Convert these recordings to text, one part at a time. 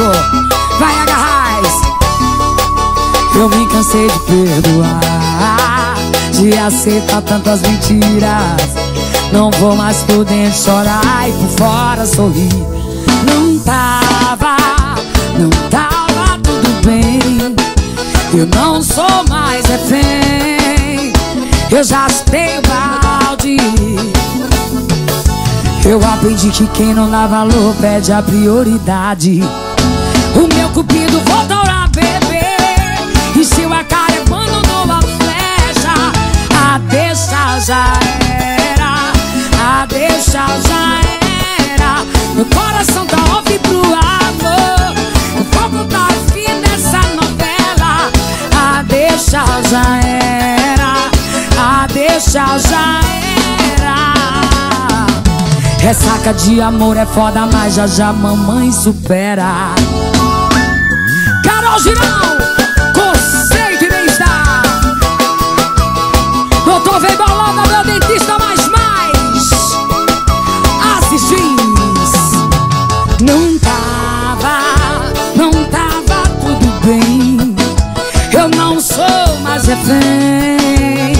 Preto. Vai, agarrais. Eu me cansei de perdoar, de aceitar tantas mentiras. Não vou mais por dentro chorar e por fora sorrir. Não tava tudo bem. Eu não sou mais refém. Eu já chutei o balde. Eu aprendi que quem não dá valor perde a prioridade. O meu cupido voltou a beber, encheu a cara e mandou uma flecha. A deixa já era, a deixa já era. Meu coração tá off pro amor, eu vou botar fim nessa novela. A deixa já era, a deixa já era. Ressaca de amor é foda, mas já já mamãe supera. Carol Girão, conceito e bem-estar. Doutor Vem Bolona, meu dentista mais. Assistins. Não tava tudo bem. Eu não sou mais refém.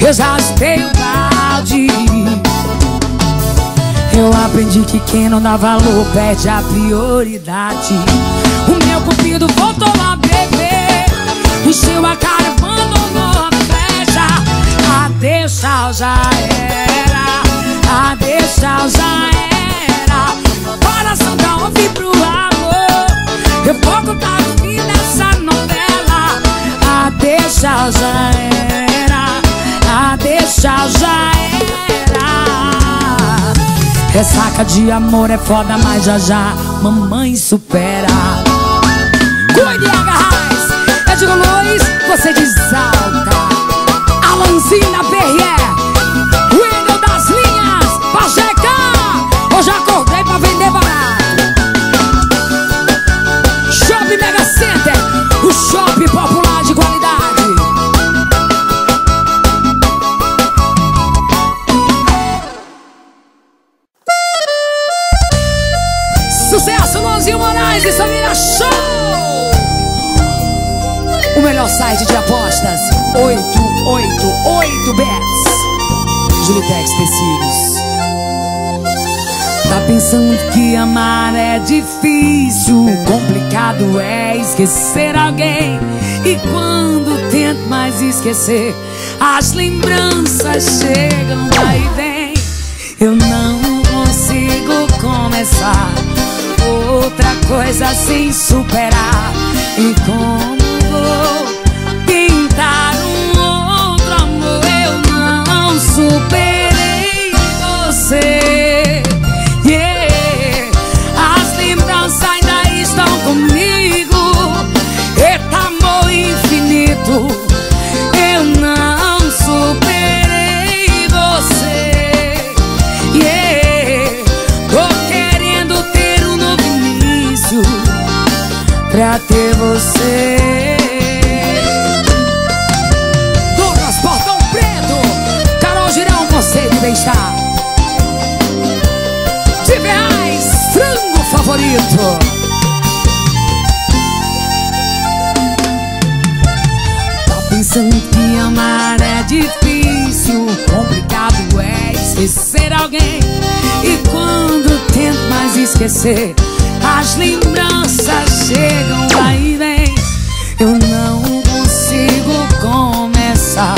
Eu já chutei o balde. Eu aprendi que quem não dá valor perde a prioridade. O meu cupido voltou a beber, encheu a cara e mandou a flecha. A deixa já era, a deixa já era. Meu coração tá off pro amor, eu vou botar fim nessa novela. A deixa já era, a deixa já era. Ressaca de amor é foda, mas já já mamãe supera. Cuide, agarrais, eu digo Luiz, você desalta. Alanzinho da P.R.E., Wendel das linhas, Pacheca. Hoje acordei pra vender barato. Shopping Mega Center, o shopping popular de qualidade. E Samyra Show, o melhor site de apostas, 888BETS. Juritex tecidos. Tá pensando que amar é difícil, complicado é esquecer alguém. E quando tento mais esquecer, as lembranças chegam, vai e vem. Eu não consigo começar outra coisa sem superar. E como vou tentar um outro amor? Eu não superei você, yeah. As lembranças ainda estão comigo. Eita, amor infinito, eu não superei você, yeah. Pra ter você, Douglas Botão Preto, Carol Girão, conceito de bem-estar. De Ferraz, frango favorito. Tá pensando que amar é difícil, complicado é esquecer alguém. E quando tento mais esquecer, as lembranças chegam, vai e vem. Eu não consigo começar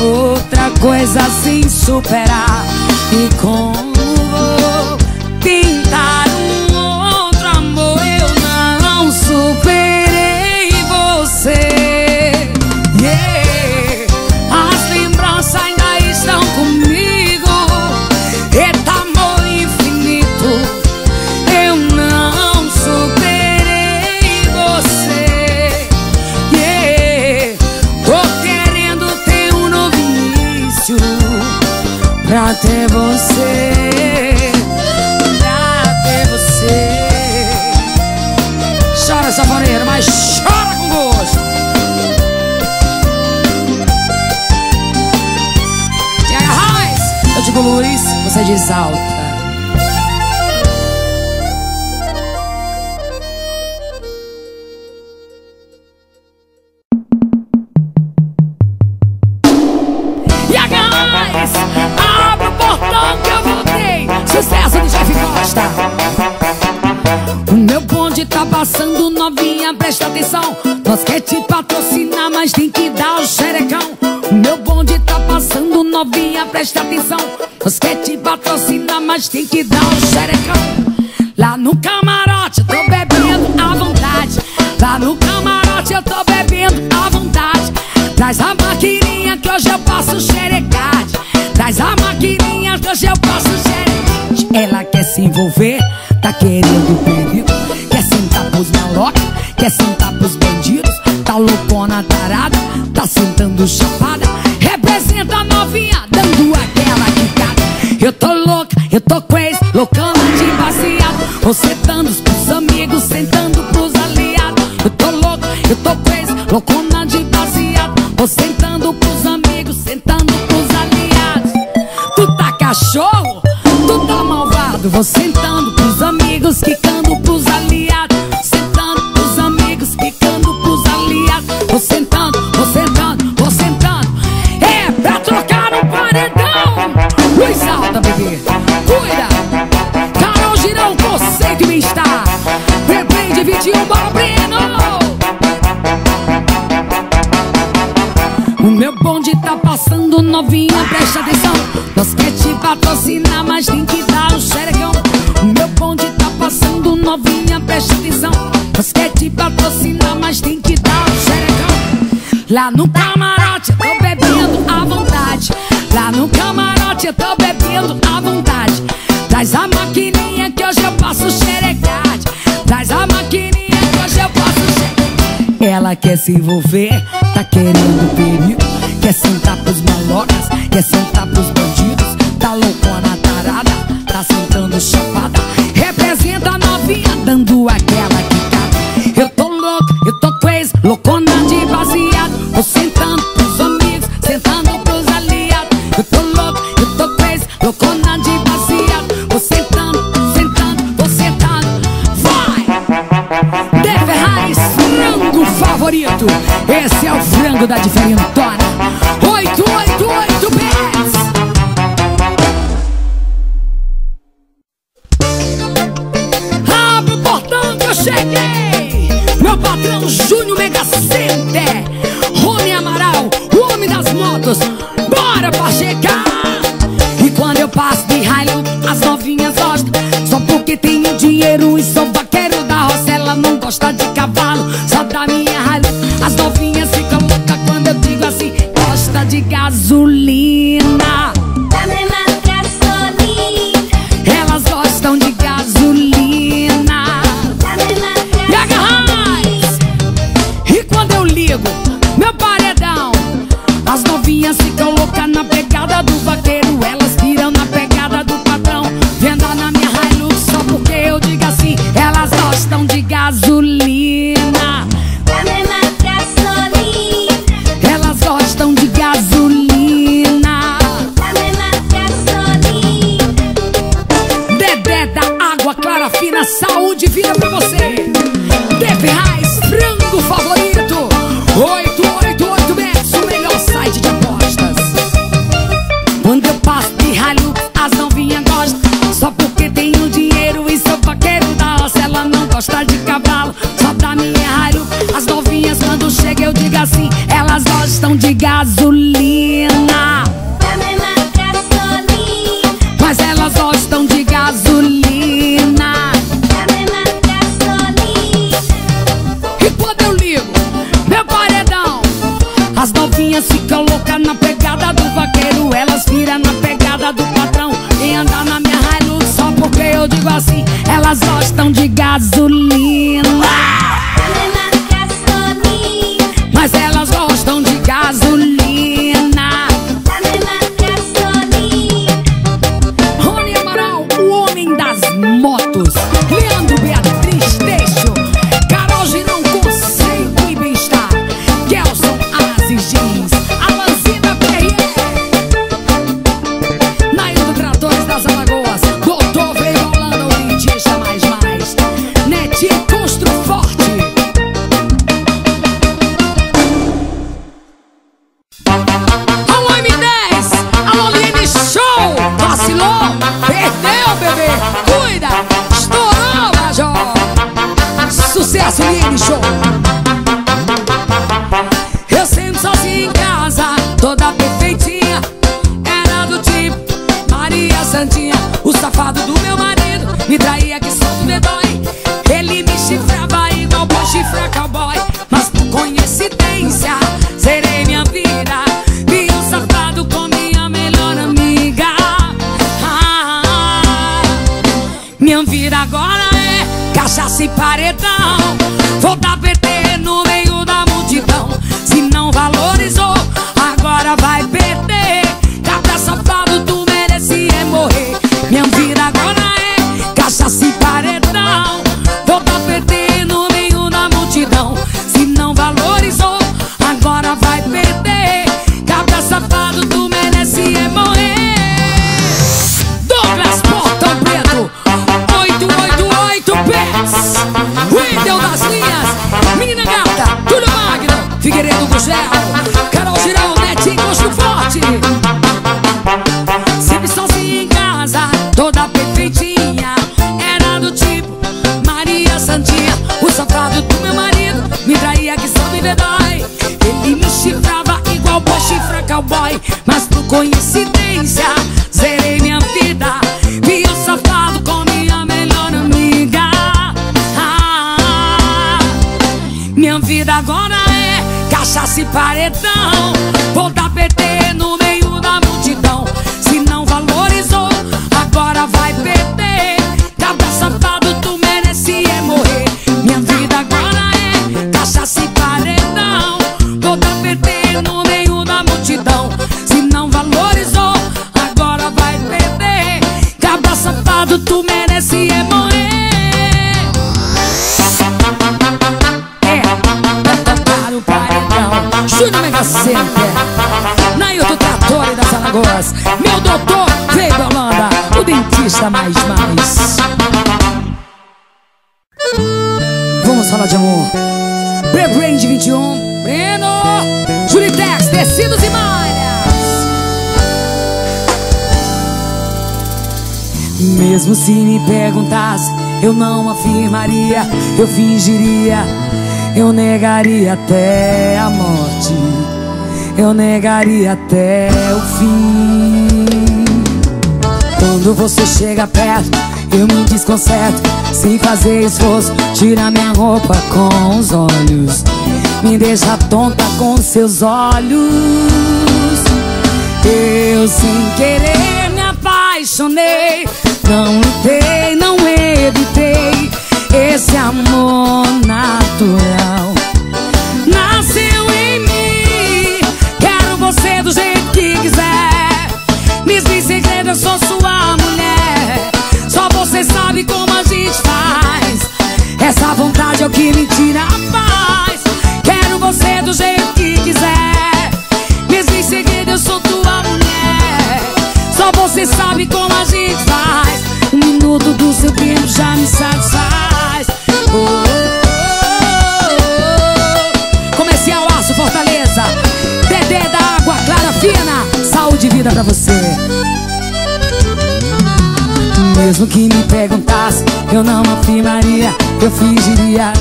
outra coisa sem superar. E como vou tentar um outro amor? Eu não superei você, yeah. As lembranças ainda estão comigo. Eita, amor infinito, pra ter você, pra ter você. Chora, safoneiro, mas chora com gosto. E aí, Raiz, eu digo Luiz, você desalta. onde tá passando, novinha, presta atenção. Nós quer te patrocinar, mas tem que dar o xerecão. O meu bonde tá passando, novinha, presta atenção. Nós quer te patrocinar, mas tem que dar o xerecão. Lá no camarote eu tô bebendo à vontade. Lá no camarote eu tô bebendo à vontade. Traz a maquininha que hoje eu passo xerecade. Traz a maquininha que hoje eu passo xerecade. Ela quer se envolver, tá querendo perigo. Quer sentar pros malocos, quer sentar pros bandidos. Tá loucona tarada, tá sentando chapada. Representa a novinha, dando aquela quicada. Eu tô louca, eu tô crazy, loucando de baseado. Vou sentando pros amigos, sentando pros aliados. Eu tô louca, eu tô crazy, loucona de baseado. Vou sentando pros amigos, sentando pros aliados. Tu tá cachorro, tu tá malvado. Vou sentando pros amigos, quicando pros aliados. Sentando pros amigos, quicando pros aliados. Vou sentando, vou sentando, vou sentando. É pra trocar no paredão. Luiz Alta, bebê, cuida. Carol Girão, conceito me está. Replay de 21 para o Breno. O meu bonde tá passando, novinha, presta atenção. Nós quer te patrocinar, mas tem que dar o xerecão. O meu bonde tá passando, novinha, presta atenção. Nós quer te patrocinar, mas tem que dar o xerecão. Lá no camarote eu tô bebendo à vontade. Lá no camarote eu tô bebendo à vontade. Traz a maquininha que hoje eu passo xerecade. Traz a maquininha que hoje eu passo xerecade. Ela quer se envolver, tá querendo perigo. Quer sentar pros malocas, quer sentar pros bandidos. Tá loucona tarada, tá sentando chapada. Representa a novinha, dando aquela quicada. Eu tô louco, eu tô crazy, loucona de baseado. Vou sentando pros amigos, sentando pros aliados. Eu tô louco, eu tô crazy, loucona de baseado. Vou sentando, sentando, vou sentando. Vai! Dé Ferraz, frango favorito. Esse é o frango da diferentona. 888BETS. Abre o portão que eu cheguei. Meu patrão Júnior Mega Center, Rony Amaral, o homem das motos. Bora pra chegar. E quando eu passo de raio, as novinhas gostam. Só porque tenho dinheiro e sou vaqueiro da roça. Ela não gosta de cavalo, só da minha raio. As novinhas ficam loucas quando eu digo assim: gosta de gasolina. Tá me mandando gasolina. Elas gostam de gasolina. Tá me mandando gasolina. E agarrais. E quando eu ligo meu paredão, as novinhas ficam loucas na pegada do vaqueiro. Elas viram na pegada do patrão. Vendo na minha Hilux só porque eu digo assim: elas gostam de gasolina. Tá me mandando gasolina. Elas gostam de gasolina. Tá me mandando gasolina. Bebê da água clara fina, saúde vira pra você. Dé Ferraz, frango favorito. 888BETS, o melhor site de apostas. Quando eu passo de ralho, as novinhas gostam. Só porque tenho dinheiro e sou vaqueiro da roça. Ela não gosta de cavalo, só da minha ralho. As novinhas quando chega eu digo assim: elas gostam de gasolina. Tá me mandando gasolina. Mas elas gostam de gasolina. Tá me mandando gasolina. E quando eu ligo meu paredão, as novinhas ficam loucas na pegada do vaqueiro. Elas viram na pegada do patrão. E andar na minha Hilux só porque eu digo assim: elas gostam de gasolina. Tá me mandando gasolina. Mas elas gostam de gasolina. Tá me mandando gasolina. Rony Amaral, o homem das motos. Leandro Beatriz, Teixo, Carol Girão, conceito e bem-estar. Kelson Aziz, Alanzina da P.R.E. Na ilha do Tratores das Alagoas, doutor veio rolando o DJ, mais. Net Samyra Show. Eu sempre sozinha em casa, toda perfeitinha. Era do tipo Maria Santinha. O safado do meu marido me traía que só me dói. Ele me chifrava igual pra chifrar cowboy. Mas por coincidência, serei minha vida. Vi um safado com minha melhor amiga. Minha vida agora é cachaça e paredão. Vou dar PT no meio da multidão. Se não valorizou, agora vai perder. Cada safado tu merecia morrer. Minha vida agora é cachaça e paredão. Vou dar PT no meio da multidão. Se não valorizou, agora vai perder. Cada safado tu merecia morrer. Douglas Porto Preto. 888BETS, Wendel das linhas, Menina Gata, Túlio Magno, Figueiredo Gugel, Carol Girão, Netinho, Gosto Forte. Sempre sozinha em casa, toda perfeitinha. Era do tipo Maria Santinha. O safado do meu marido me traía que só me vedói. Ele me chifrava igual pra chifra cowboy. Mas por coincidência, zerei minha vida. Vi o safado com minha melhor amiga. Minha vida agora é cachaça e paredão. Vou dar PT no meio da multidão. Se não valorizou, agora vai perder. Cada safado tu merecia morrer. Minha vida agora é cachaça e paredão. Vou dar PT no meio da multidão. Se não valorizou, agora vai perder. Cada safado tu merecia morrer. Júnior Mega Center, Naio do Trator e das Alagoas. Meu doutor veio da Holanda, o dentista mais. Vamos falar de amor. Pre-Brain de 21, Breno, Juritex, tecidos e malhas. Mesmo se me perguntasse, eu não afirmaria, eu fingiria. Eu negaria até a morte, eu negaria até o fim. Quando você chega perto, eu me desconcerto, sem fazer esforço, tira minha roupa com os olhos, me deixa tonta com seus olhos. Eu sem querer me apaixonei, não lutei, não evitei. Esse amor natural nasceu em mim. Quero você do jeito que quiser. Me diz segredo, eu sou sua mulher. Só você sabe como a gente faz. Essa vontade é o que me tira a paz. Quero você do jeito que quiser. Me diz segredo, eu sou tua mulher. Só você sabe como a gente faz. Um minuto do seu tempo já me satisfaz. Oh, oh, oh. Comercial Aço Fortaleza, Dedé da Água Clara Fina, saúde e vida pra você. Mesmo que me perguntasse, eu não afirmaria, eu fingiria.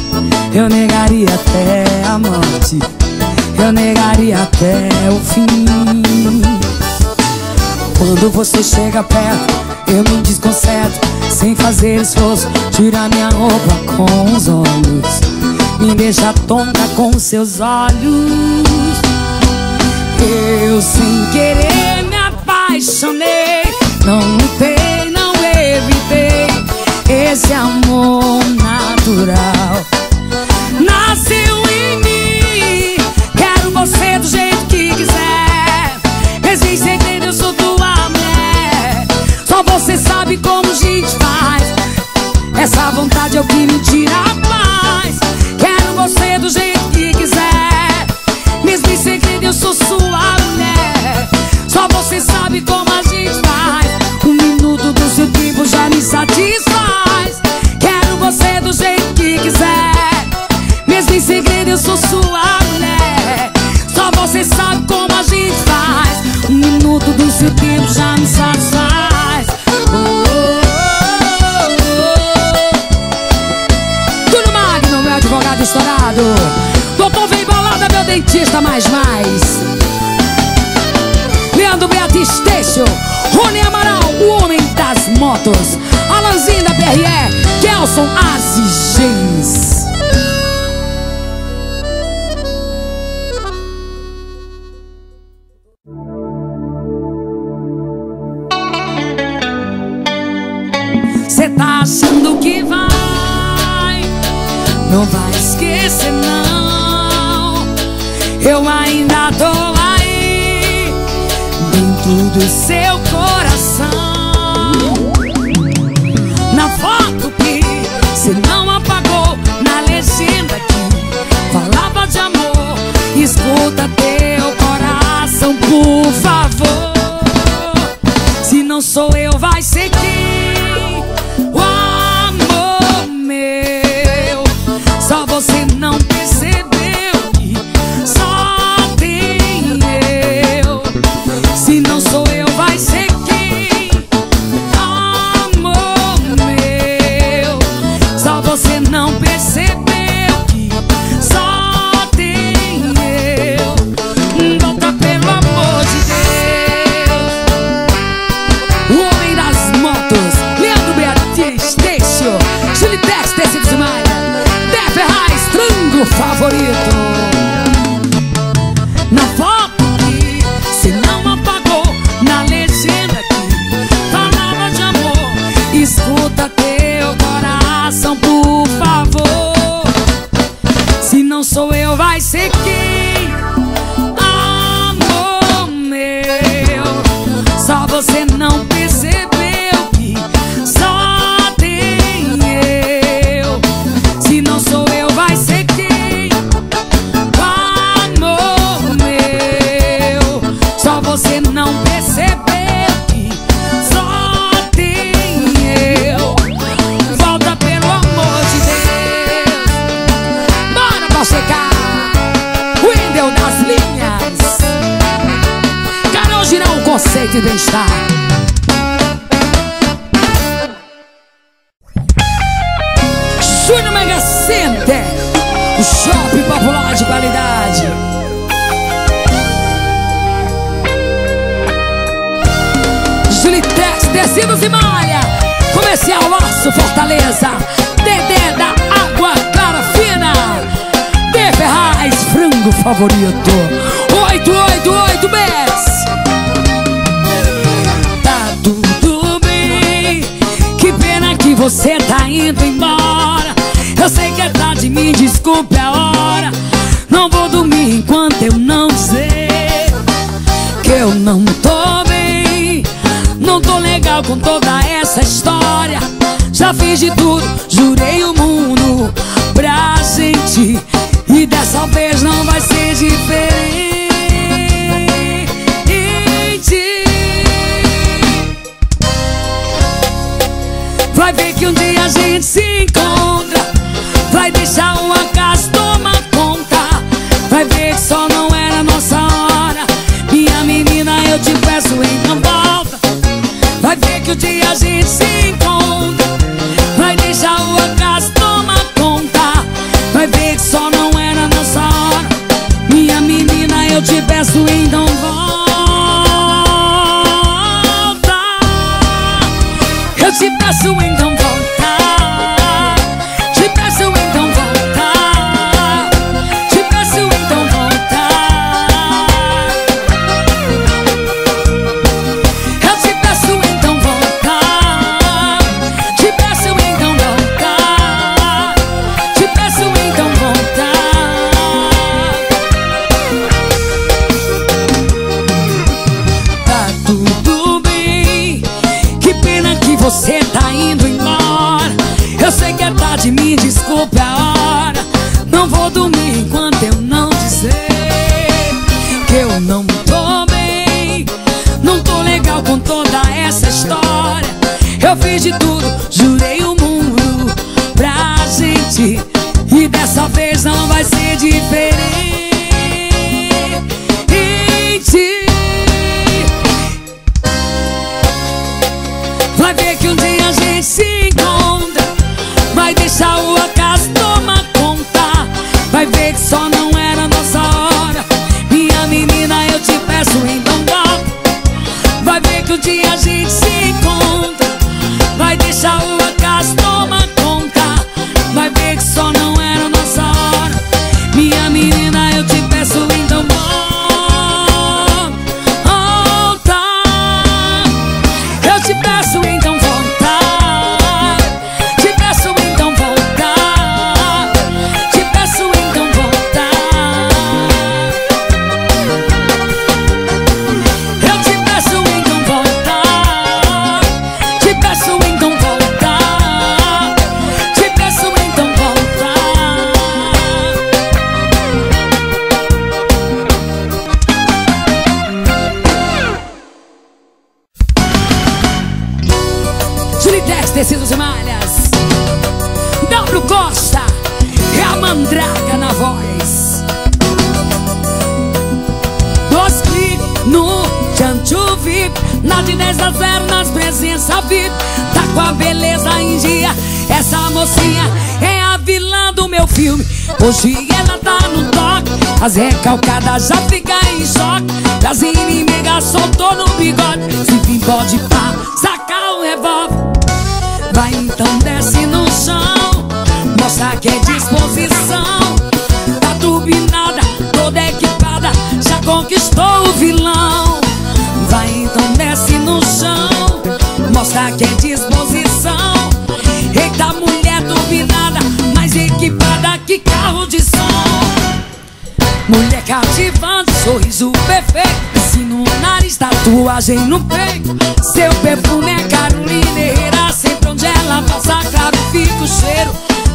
Eu negaria até a morte, eu negaria até o fim. Quando você chega perto, eu me desconcerto, sem fazer esforço, tira minha roupa com os olhos, me deixa tonta com seus olhos. Eu sem querer me apaixonei, não lutei, não evitei. Esse amor natural nasceu em mim. Quero você do jeito que quiser. Existe segredo, eu sou tua mulher. Só você sabe como a gente faz. Essa vontade é o que me tira a paz. Quero você do jeito que quiser. Mesmo em segredo eu sou sua mulher. Só você sabe como a gente faz. Um minuto do seu tempo já me satisfaz. Quero você do jeito que quiser. Mesmo em segredo eu sou sua mulher. Só você sabe como a gente faz. Um minuto do seu tempo já me satisfaz. Estourar. lado. Doutor vem balada, meu dentista, Leandro Beatriz, Teixo Rony Amaral, o homem das motos, Alanzinho da P.R.E., Kelson Aziz. Cê tá achando que vai, não vai esquecer não. Eu ainda tô aí dentro do seu coração. Na foto que cê não apagou, na legenda que falava de amor. Escuta teu coração, por favor. Se não sou eu, vai ser quem? Só você não percebeu que só tem eu. Se não sou eu, vai ser quem? Amor meu. Só você não percebeu que só tem eu. Volta, pelo amor de Deus. O homem das motos, Leandro Beatriz, Teixo, Juritex, tecidos e mais. Dé Ferraz, trango favorito. Na foto que cê não apagou, na legenda que falava de amor. Escuta teu coração, por favor. Se não sou eu, vai ser quem? Amor meu. Só você não percebeu que só tem eu. Se não sou eu, vai ser quem? Amor meu. Só você não percebeu que só tem eu. Volta, pelo amor de Deus. Bora pra chegar. Wendel das linhas. Carol Girão, conceito e bem-estar. Júnior Mega Center, o shopping popular de qualidade. Gilitex, tecidos e malha. Comercial Laço Fortaleza. Dedé da Água Clara Fina. Dé Ferraz, frango favorito. 888BETS. Tá tudo bem. Que pena que você tá indo embora. Eu sei que é tarde, me desculpe a hora. Não vou dormir enquanto eu não dizer que eu não tô bem. Não tô legal com toda essa história. Já fiz de tudo, jurei o mundo pra gente. E dessa vez não vai ser diferente. Vai ver que um dia a gente se encontra. Vai deixar o acaso tomar conta. Vai ver que só não era nossa hora. Minha menina, eu te peço, então volta. Vai ver que o dia a gente se encontra. Vai deixar o acaso tomar conta. Vai ver que só não era nossa hora. Minha menina, eu te peço, então volta. Eu te peço, então volta. Te peço, então volta. Te peço, então volta. Eu te peço, então volta. Te peço, então volta. Te peço, então volta. Tá tudo bem. Que pena que você tá indo embora. Eu sei que é tarde, me desculpe a hora. Não vou dormir enquanto eu não dizer que eu não tô bem. Não tô legal com toda essa história. Eu fiz de tudo, jurei o mundo pra gente. E dessa vez não vai ser diferente. Vai ver que um dia a gente se encontra. Vai deixar o acaso tomar conta. Vai vai ver que só não era nossa hora. Minha menina, eu te peço, então dá. Vai ver que um dia a gente se encontra. Vai deixar o acaso tomar conta. Vai ver que só não era nossa hora. Minha menina, eu te peço, então volta. Eu te peço, então volta. Te peço, então volta. Te peço, então volta. Eu te peço, então volta. Te peço, então volta. Te peço, então volta. Juritex, tecidos e malhas. Dobro Costa é a mandraga na voz. Dois cliques no Jantu VIP. Na de 10 a 0 nas presença VIP. Tá com a beleza em dia. Essa mocinha é a vilã do meu filme. Hoje ela tá no toque. As recalcadas já ficam em choque. Das inimigas soltou no bigode. Se vir pode pá, sacar o revólver. Vai então desce no chão. Mostra que é disposição. Tá turbinada, toda equipada. Já conquistou o vilão. Vai então desce no chão. Mostra que é disposição. Eita mulher turbinada, mais equipada que carro de som. Mulher cativante, sorriso perfeito. Ensino no nariz, tatuagem no peito. Seu perfume é Carolina Herrera. Sempre onde ela passa, claro, fica o cheiro.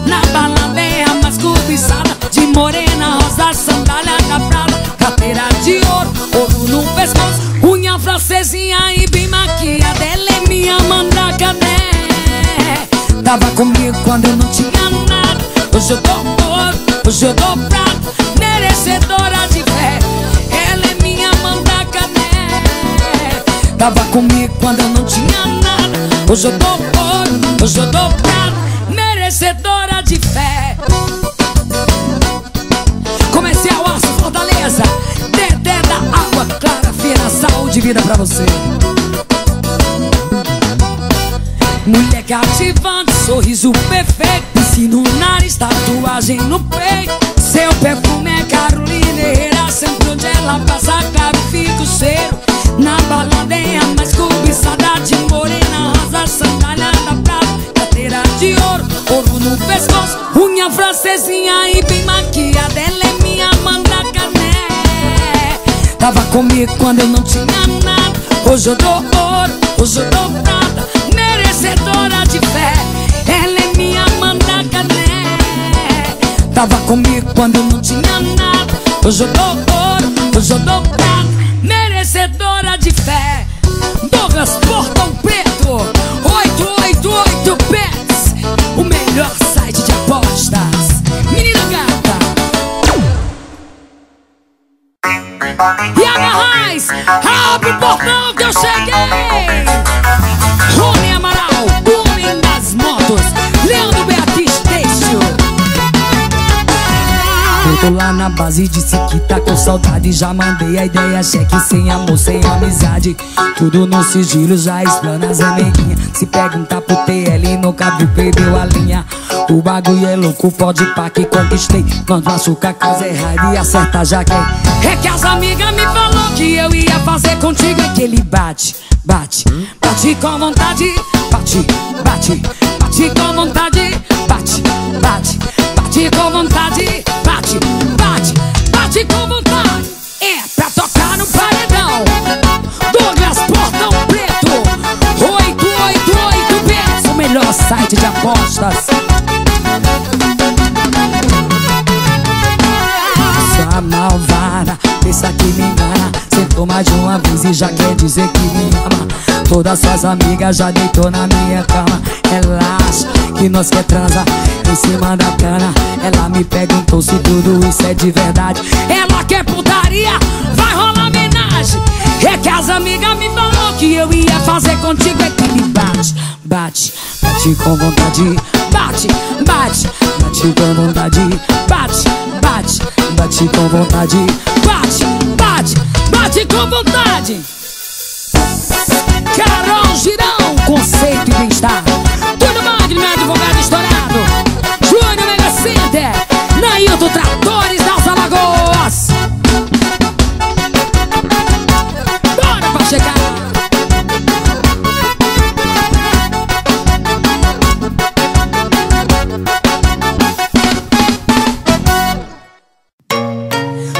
Na balada é a mais cobiçada. De morena, rosa, sandália caprada. Carteira de ouro, ouro no pescoço. Unha francesinha e bem maquiada. Ela é minha mandraca, né? Tava comigo quando eu não tinha nada. Hoje eu dou ouro, hoje eu dou prata. Merecedora de fé, ela é minha mandraca, né? Tava comigo quando eu não tinha nada. Hoje eu dou ouro, hoje eu dou prata. Merecedora de fé. Comercial Aço Fortaleza, Dedé da Água Clara Fina, saúde e vida pra você. Mulher cativante, sorriso perfeito. Ensino no nariz, tatuagem no peito. Seu perfume é Carolina Herrera. Sempre onde ela passa, claro, fica o cheiro. Na balada é a mais cobiçada. De morena, rosa, sandália da prata. Carteira de ouro, ouro no pescoço. Unha francesinha e bem maquiada. Ela é minha mandraca, né? Tava comigo quando eu não tinha nada. Hoje eu dou ouro, hoje eu dou prata. Merecedora de fé, ela é minha mandraca, né? Tava comigo quando eu não tinha nada. Hoje eu dou ouro, hoje eu dou prata. Merecedora de fé. Douglas Porto Preto, 888BETS, o melhor site de apostas. Menina gata. E agarrais, abre o portão que eu cheguei. Rony Amaral, o homem das motos. Leandro Beatriz, Teixo. Eu tô lá na base, disse que tá com saudade. Já mandei a ideia, cheque sem amor, sem amizade. Tudo no sigilo, já explana as amiguinhas. Se perguntar pro TL, no cabo perdeu a linha. O bagulho é louco, pode pá que conquistei. Quando machucar, causa é raiva e acertar já quem. É que as amigas me falou que eu ia fazer contigo aquele bate. Bate, bate com vontade, bate, bate, bate com vontade, bate, bate, bate com vontade, bate, bate, bate com vontade. É pra tocar no paredão. Douglas Portão Preto, 888BETS, o melhor site de apostas. Sua malvada, pensa que me engana. Sentou mais de uma vez e já quer dizer que me ama. Todas suas amigas já deitou na minha cama. Relaxa, que nós quer transar em cima da cana. Ela me perguntou se tudo isso é de verdade. Ela quer putaria, vai rolar homenagem. É que as amigas me falou que eu ia fazer contigo é que me bate, bate, bate com vontade. Bate, bate, bate com vontade. Bate, bate, bate com vontade. Bate, bate, bate com vontade. Carol Girão, conceito e bem-estar. Tudo Magno, meu advogado estourado. Júnior Mega Center, Nailton Tratores das Alagoas. Bora pra chegar.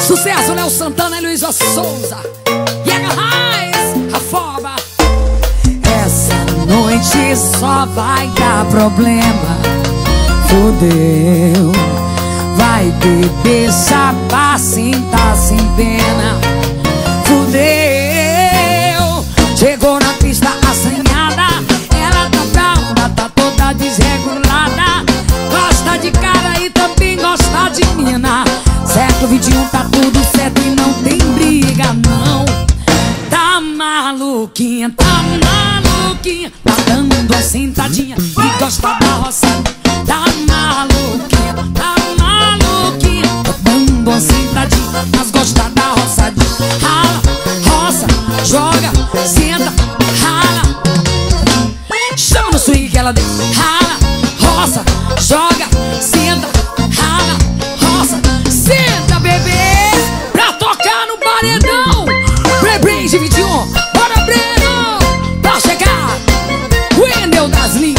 Sucesso, Léo Santana e Luísa Souza. E a Raiz, a Foba. Essa noite só vai dar problema. Fudeu. Vai beber chapa, tá sem pena. Fudeu. Chegou na pista assanhada. Ela tá brava, tá toda desregulada. Gosta de cara e também gosta de mina. Certo, 21 tá tudo certo e não tem briga, não. Tá maluquinha, tá maluquinha. Tá dando uma sentadinha e gosta da rocinha. Tá maluquinha, tá maluquinha. Tá dando uma sentadinha, mas gosta da roçadinha. Rala, roça, joga, senta, rala. Chama no swing que ela deu. Rala, roça, joga, senta, rala. Senta, bebê, pra tocar no paredão. Pre-Bringe 21, bora, Breno, pra chegar. Wendel das linhas.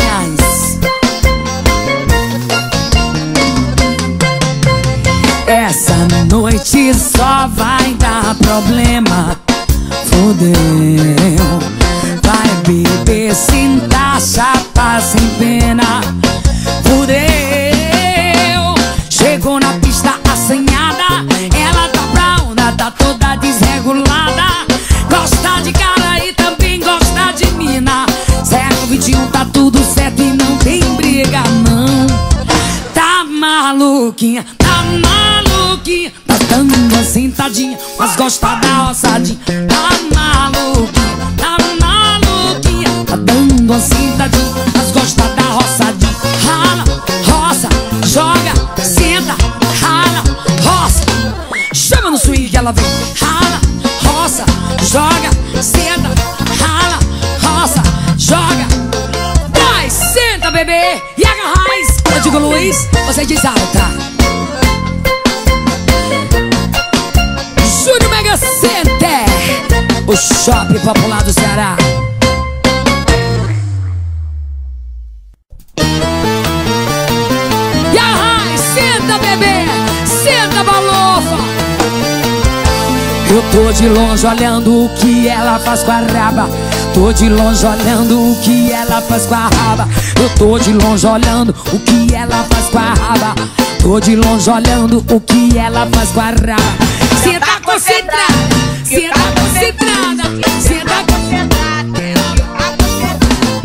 Essa noite só vai dar problema. Fudeu. Vai beber sem taxa, chapa sem pena. Fudeu. Chegou na pista assanhada, ela tá brava, tá toda desregulada. Gosta de cara e também gosta de mina. Certo, 21 tá tudo certo e não tem briga, não. Tá maluquinha, tá maluquinha. Tá dando uma sentadinha, mas gosta da roçadinha. Tá maluquinha, tá maluquinha. Tá dando uma sentadinha, mas gosta da roçadinha. Rala, roça, joga, senta, rala, roça. Chama no swing que ela vem. Rala, roça, joga, senta, rala, roça, joga. Vai, senta, bebê, e agarrais. Eu digo Luiz, você desalta. Júnior Mega Center, o shopping popular do Ceará. Eu tô de longe olhando o que ela faz com a raba. Tô de longe olhando o que ela faz com a raba. Eu tô de longe olhando o que ela faz com a raba. Tô de longe olhando o que ela faz com a raba. Cê tá concentrada, cê tá concentrada, cê tá concentrada.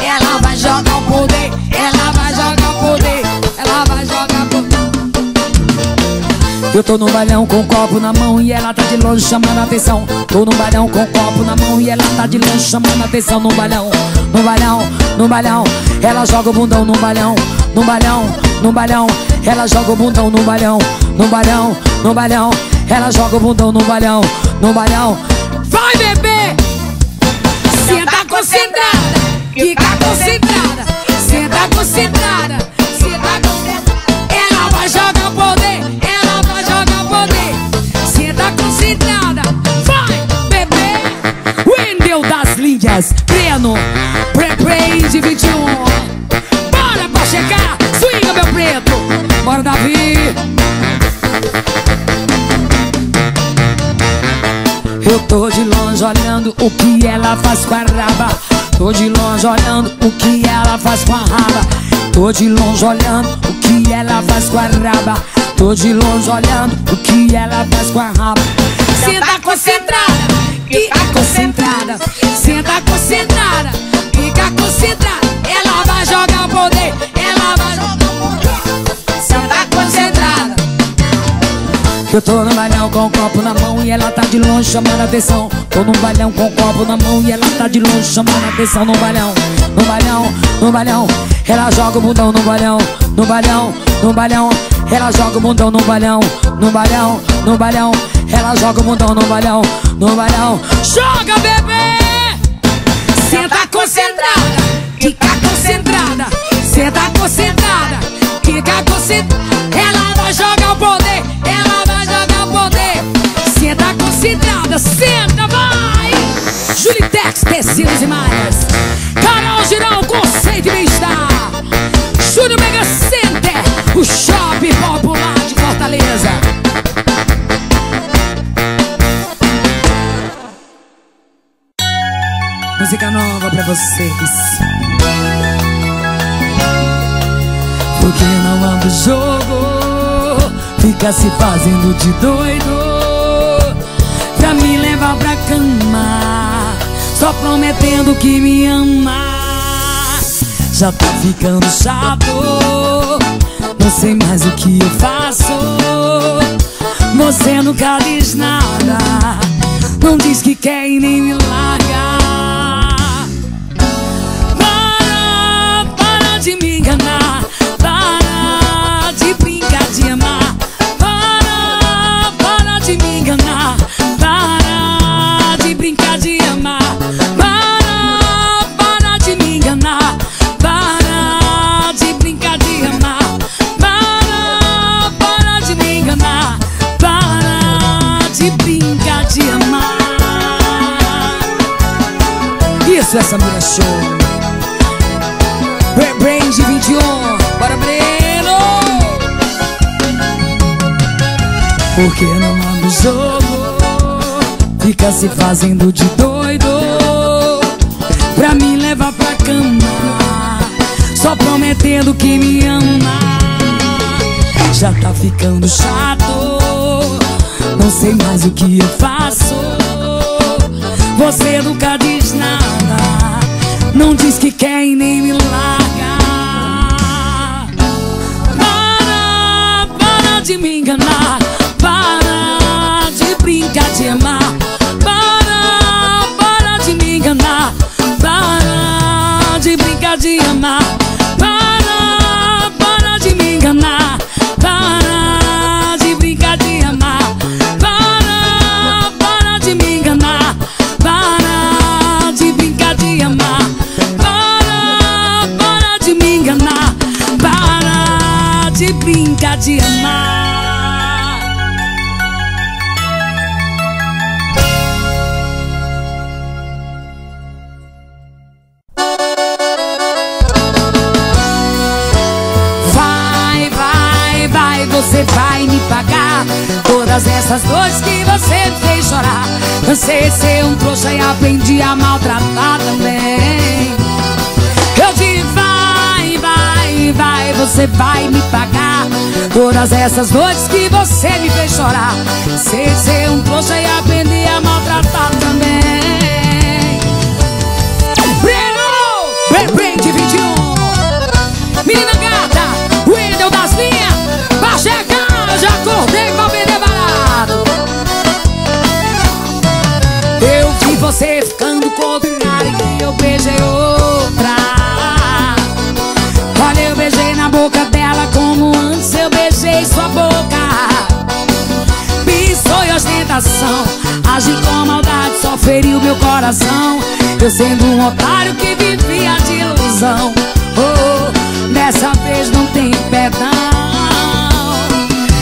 Ela vai jogar o poder, ela vai jogar o poder, ela vai jogar o poder. Eu tô no bailão com um copo na mão e ela tá de longe chamando a atenção. Tô no bailão com um copo na mão e ela tá de longe chamando a atenção. No bailão, no bailão, no bailão, ela joga o bundão. No bailão, no bailão, no bailão, ela joga o bundão. No bailão, no bailão, no bailão, ela joga o bundão. No bailão, no bailão. Vai, bebê! Cê tá concentrada, que tá concentrada. Cê tá concentrada, cê tá concentrada. Ela vai jogar o poder. Tá concentrada, vai, bebê. Wendel das linhas, Breno, Pre-Bringe de 21. Bora pra chegar, swinga, meu preto. Bora, Davi. Eu tô de longe olhando o que ela faz com a raba. Tô de longe olhando o que ela faz com a raba. Tô de longe olhando o que ela faz com a raba. Tô de longe olhando o que ela faz com a raba. Cê tá concentrada, fica concentrada. Cê tá concentrada, fica concentrada. Ela vai jogar o poder, ela vai jogar o poder. Cê tá concentrada. Eu tô no bailão com um copo na mão e ela tá de longe chamando a atenção. Tô no bailão com um copo na mão e ela tá de longe chamando a atenção. No bailão, no bailão, no bailão, ela joga o bundão. No bailão, no bailão, no bailão, ela joga o bundão. No bailão, no bailão, no balhão. Ela joga o bundão no balhão, no balhão. Joga, bebê! Senta concentrada, fica concentrada. Senta concentrada, fica concentrada. Ela vai jogar o poder, ela vai jogar o poder. Senta concentrada, senta, vai! Juritex, tecidos e malhas. Carol Girão, conceito e bem-estar. Júnior Mega Center, o shopping popular de Fortaleza. Música nova pra vocês. Porque não anda o jogo, fica se fazendo de doido pra me levar pra cama, só prometendo que me ama. Já tá ficando chato, não sei mais o que eu faço. Você nunca diz nada, não diz que quer e nem me larga. Para de me enganar, para de brincar de amar. Para de me enganar, para de brincar de amar. Para de me enganar. Isso é Samyra Show. Brain de 21. Bora, Breno! Porque não manda o jogo, fica se fazendo de doido pra me levar pra cama, só prometendo que me ama. Já tá ficando chato, não sei mais o que eu faço. Você nunca diz nada, não diz que quer e nem me larga. Para de me enganar, para de brincar de amar. Para de me enganar, para de brincar de amar. Para de me enganar, para de brincar de amar. Para de me enganar, para de brincar de amar. Para de me enganar, para de brincar de amar. Vai, vai, vai, você vai me pagar todas essas dores que você me fez chorar. Cansei de ser um trouxa e aprendi a maltratar também. Eu digo vai, vai, vai, você vai me pagar todas essas noites que você me fez chorar. Cansei de ser um trouxa e aprendi a maltratar também. Breno! Breno de 21. Menina gata, Wendel das linhas. Pra chegar, eu já acordei pra vender barato. Eu vi você ficando com outro cara e eu beijei outra. Olha, eu beijei na boca dela como antes eu beijei sua boca. Pensou em ostentação, agi com maldade, só feriu meu coração. Eu sendo um otário que vivia de ilusão. Oh, dessa vez não tem perdão.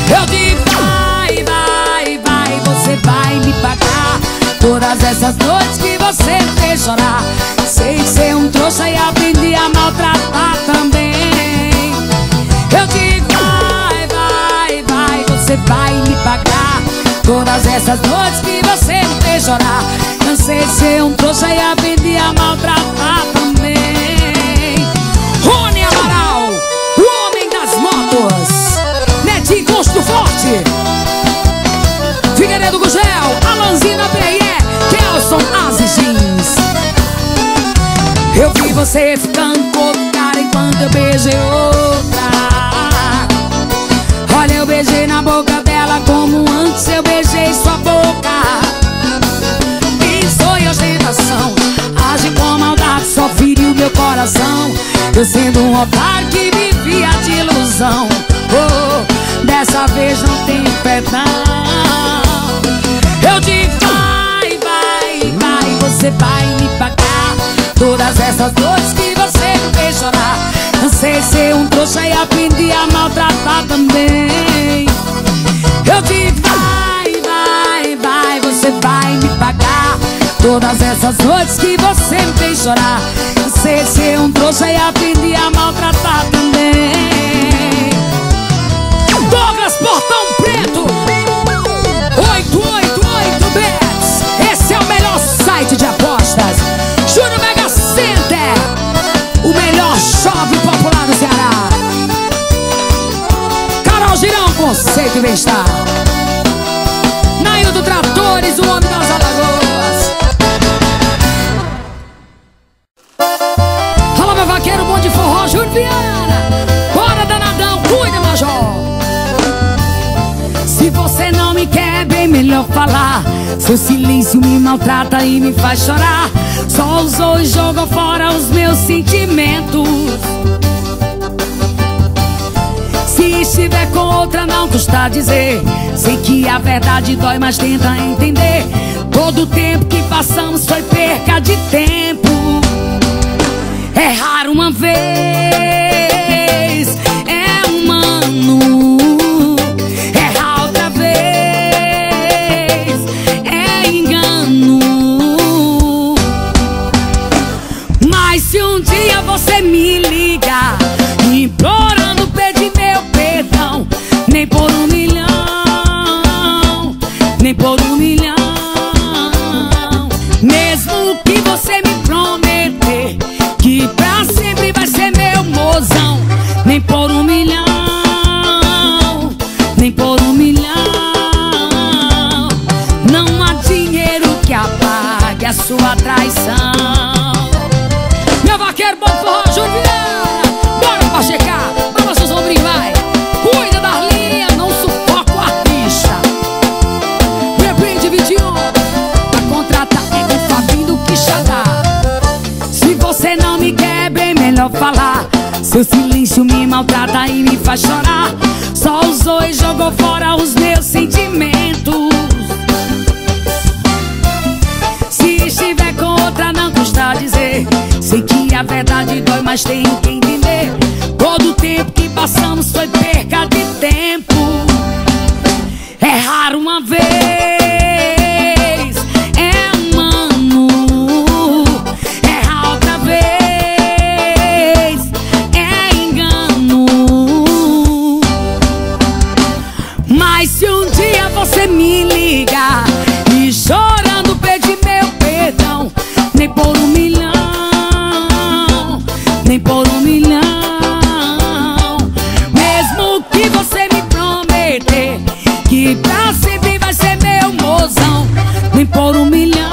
Eu digo vai, vai, vai, você vai me pagar todas essas noites que você me fez chorar. Sei ser um trouxa e aprendi a maltratar também. Eu digo vai, vai, vai, você vai me pagar todas essas noites que você me fez chorar. Cansei de ser um trouxa e aprendi a maltratar também. Rony Amaral, o homem das motos. Netinho Gosto Forte, Figueiredo Gugel, Alanzina da P.R.E., Kelson Aziz. Eu vi você ficando com outro cara enquanto eu beijei outra. Olha, eu beijei na boca dela como antes eu beijei sua boca. Pensou em ostentação, age com maldade, só feriu meu coração. Eu sendo um otário que vivia de ilusão. Oh, dessa vez não tem perdão. vai me pagar todas essas dores que você me fez chorar. Cansei de ser um trouxa e aprendi a maltratar também. Eu digo vai, vai, vai, você vai me pagar todas essas noites que você me fez chorar. Cansei de ser um trouxa e aprendi a maltratar também. Douglas Portão Preto, 888BETS, esse é o melhor site de apostas. Júnior Mega Center, o melhor shopping popular do Ceará. Carol Girão, conceito e bem-estar. Naio do Tratores, o homem das Alagoas. Alô, meu vaqueiro, bom de forró, Juliana. Bora, danadão, cuida, major. Se você não me quer, bem melhor falar. Seu silêncio me maltrata e me faz chorar. Só usou e jogou fora os meus sentimentos. Se estiver com outra, não custa dizer. Sei que a verdade dói, mas tenta entender. Todo o tempo que passamos foi perca de tempo. É raro uma vez, é humano. Você me liga, implorando pedir meu perdão. Nem por 1 milhão, nem por 1 milhão. Mesmo que você me prometer que pra sempre vai ser meu mozão. Nem por 1 milhão, nem por 1 milhão. Não há dinheiro que apague a sua traição. Quero bom forró, Juliana. Bora pra checar, bora seus ombrinhos, vai. Cuida da linha, não sufoca o artista. Depende 21. Pra contratar é com Fabinho que xadá. Se você não me quer, bem melhor falar. Seu silêncio me maltrata e me faz chorar. Só usou e jogou fora os meus sentimentos. Se estiver com outra, não custa dizer. Sei que a verdade dói, mas tenho que entender. Todo o tempo que passamos foi perca de tempo. É raro uma vez, é humano. É outra vez, é engano. Mas se um dia você me liga e chorando pedir meu perdão, nem por 1 milhão, nem por 1 milhão. Mesmo que você me prometer que pra sempre vai ser meu mozão. Nem por 1 milhão,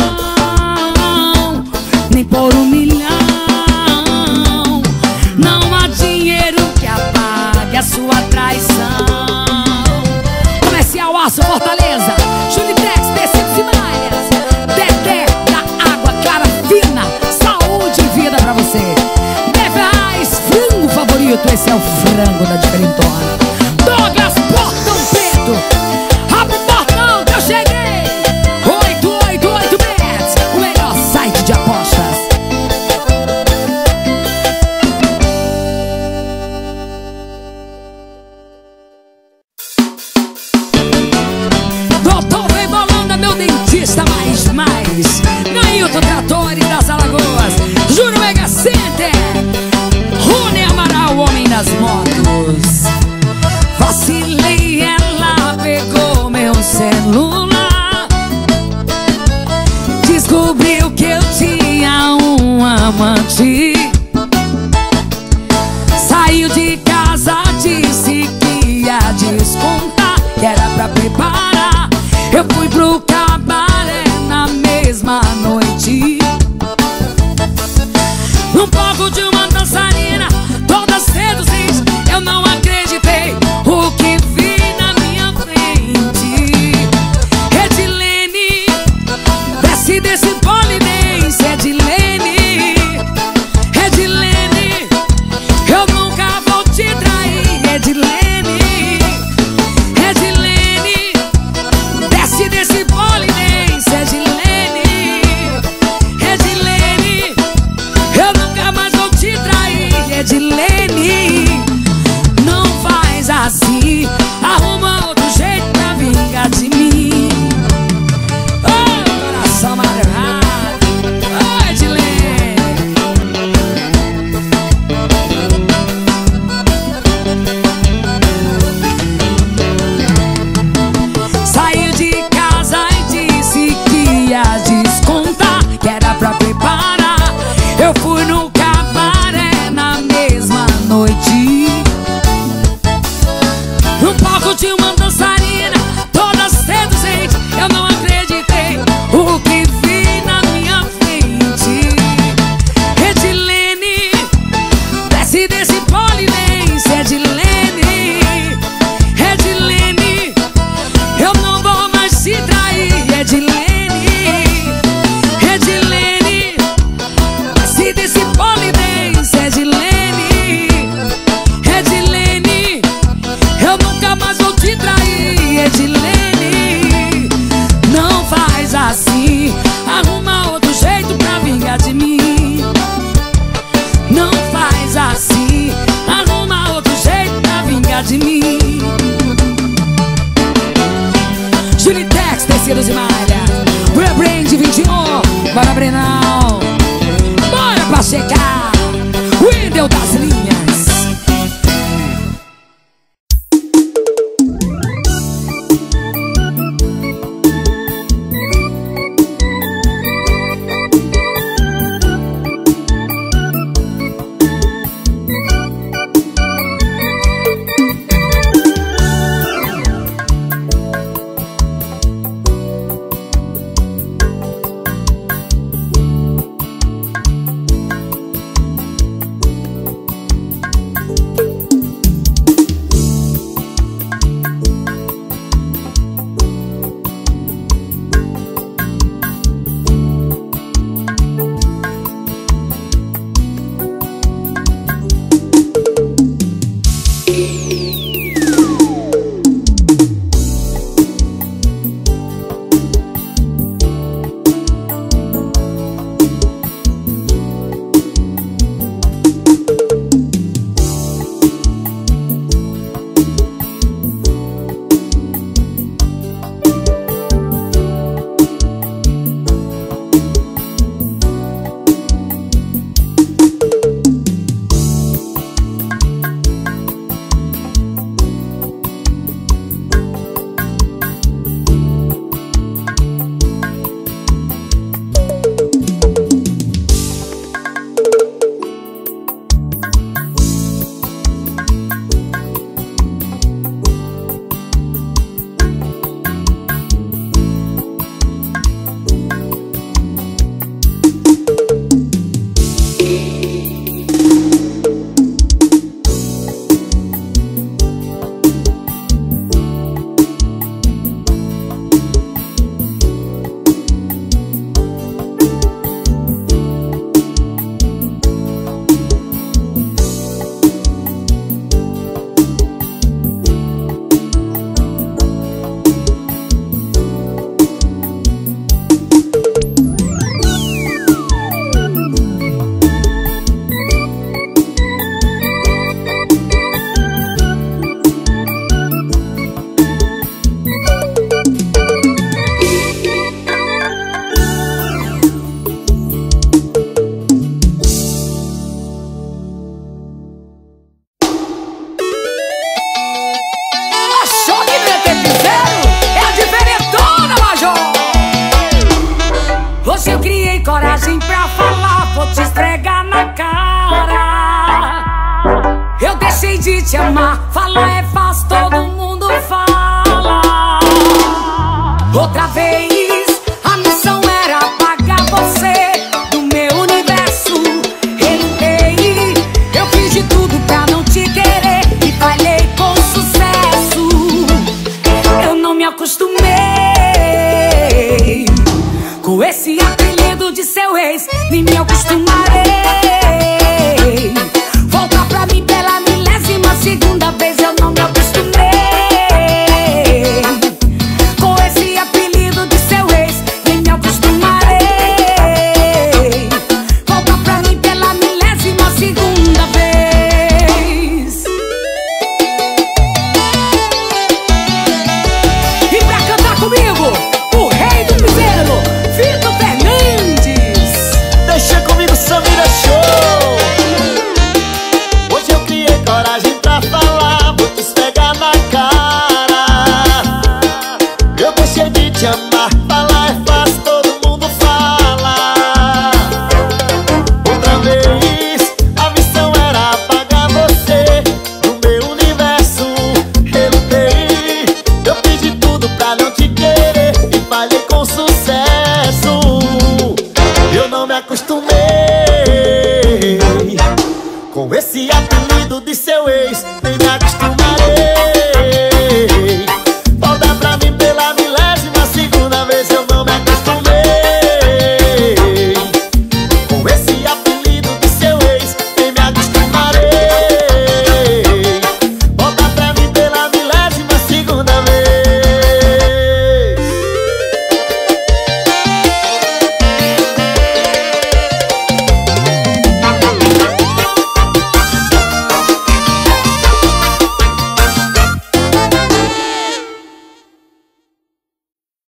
nem por 1 milhão. Não há dinheiro que apague a sua traição. Comercial Aço Fortaleza, Juritex, tecidos e malhas, Dedé da água clara fina, saúde e vida pra você. Frango favorito, esse é o frango da diferentona. Douglas Portão Preto, abre o portão que eu cheguei. 888BETS, o melhor site de apostas. Doutor Rebolanda, meu dentista, mais Nailton Tratores das Alagoas, Júnior Mega Center, Rony Amaral, o homem das motos. Vacilei, ela pegou meu celular. Descobriu que eu tinha um amante. Saiu de casa, disse que ia descontar, que era pra preparar. Eu fui pro cabaré na mesma noite. Um pouco de uma dançarina, toda seduzente. Eu não acreditei o que vi na minha frente. Edilene, desce desse Polidense, Edilene. Juritex, tecidos e malha. Rebrand 21, bora Brenão, bora pra chegar. Wendel das linhas. Acostumei com esse apelido de seu ex, nem me acostumarei.